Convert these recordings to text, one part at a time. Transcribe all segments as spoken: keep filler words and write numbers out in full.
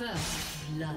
First blood.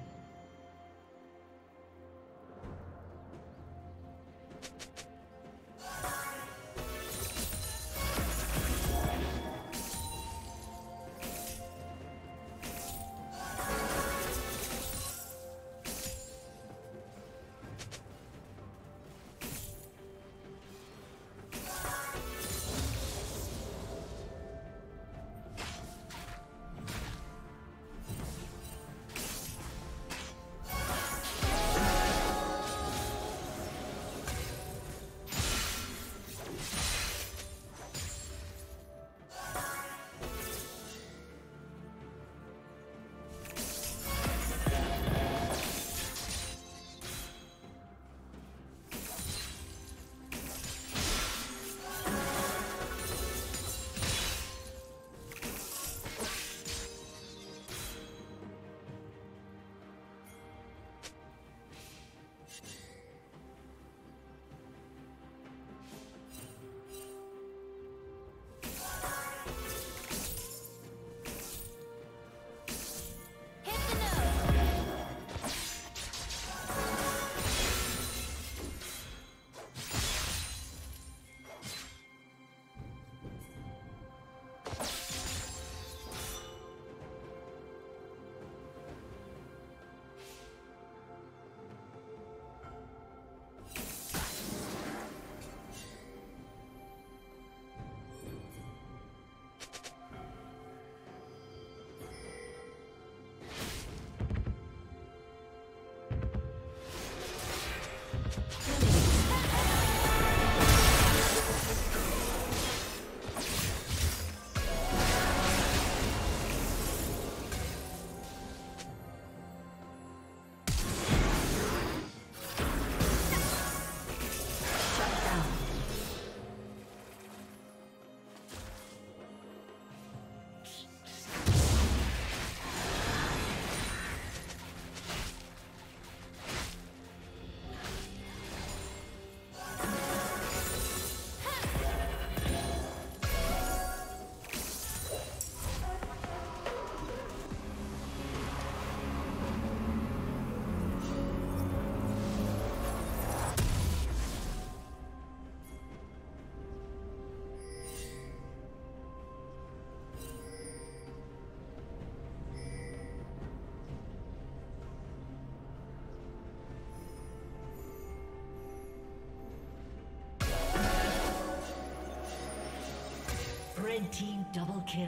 Red team double kill.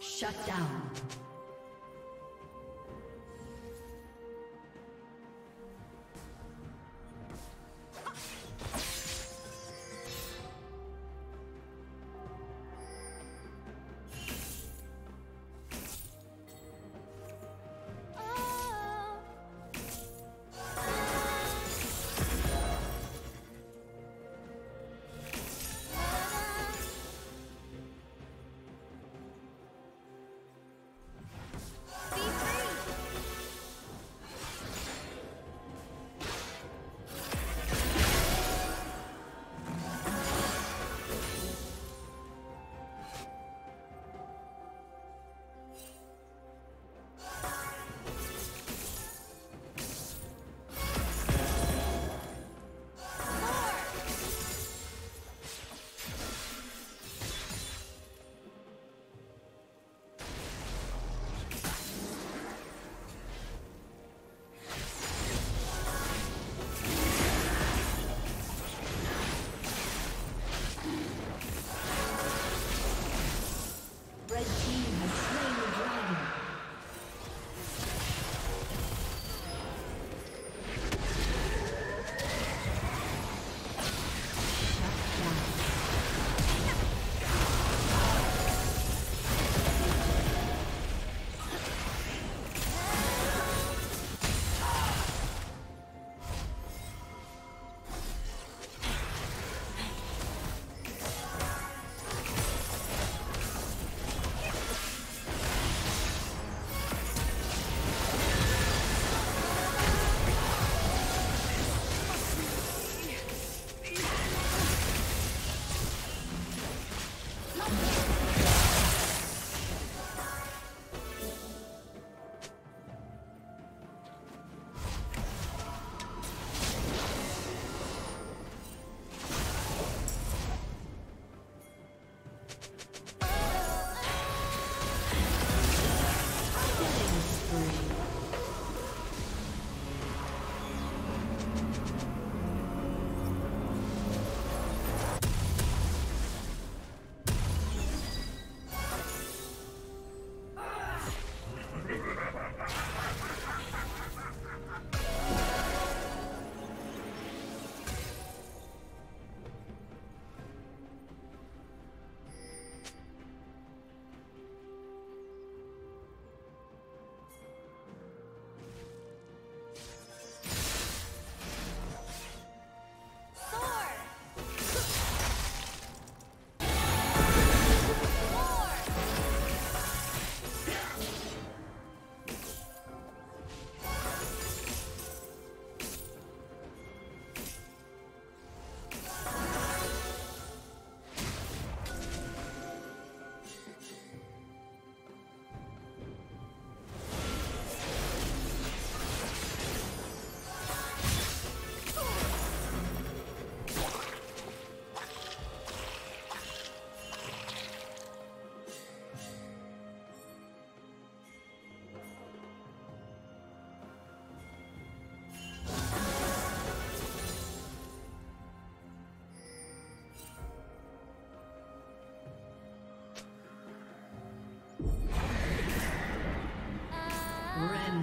Shut down.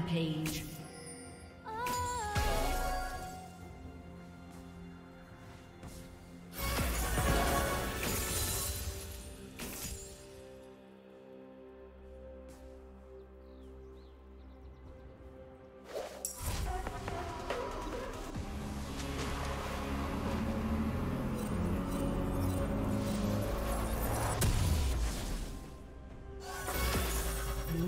Page. Blue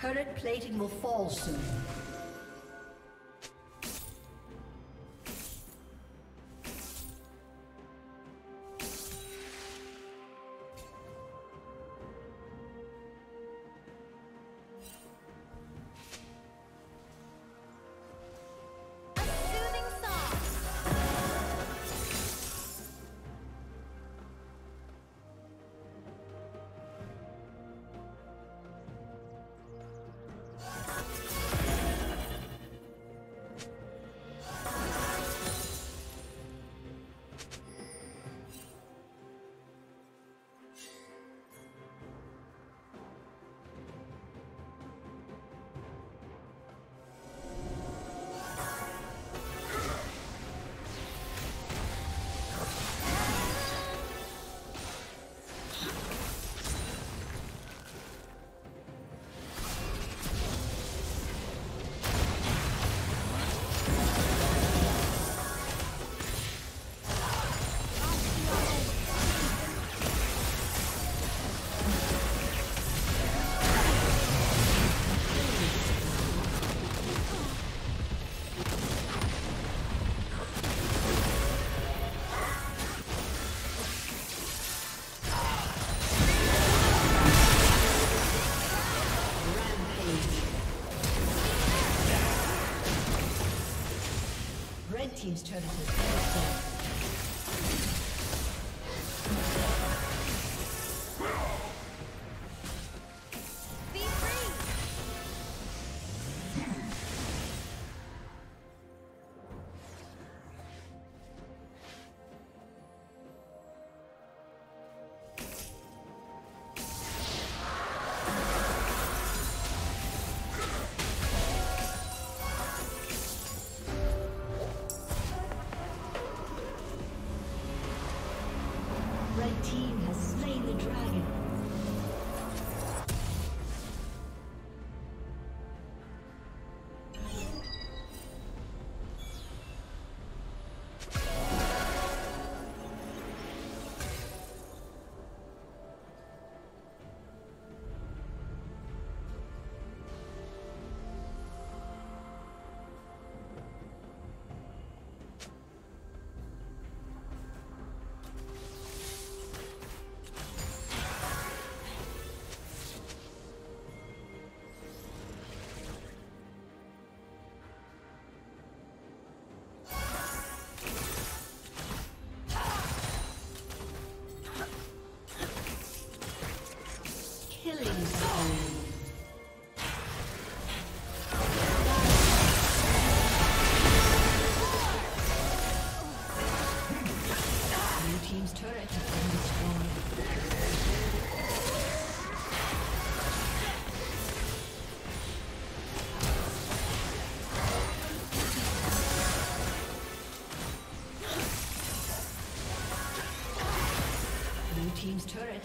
Turret plating will fall soon. Team's turn to Team's turret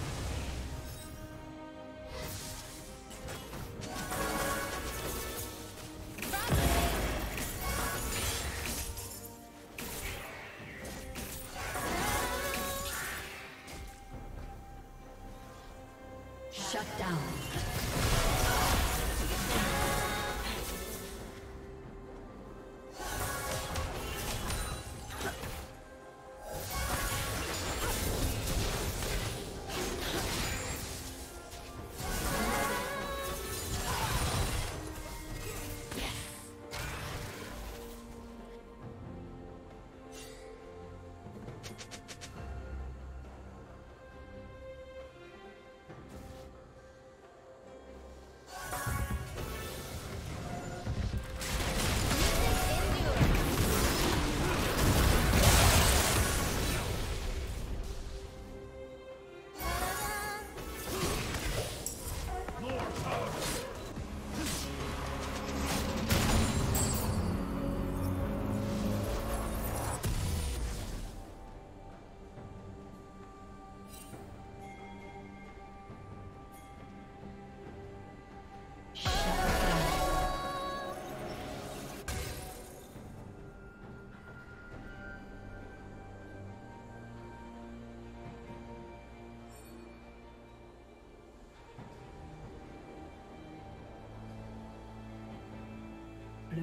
Shut down.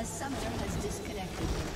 A summoner has disconnected.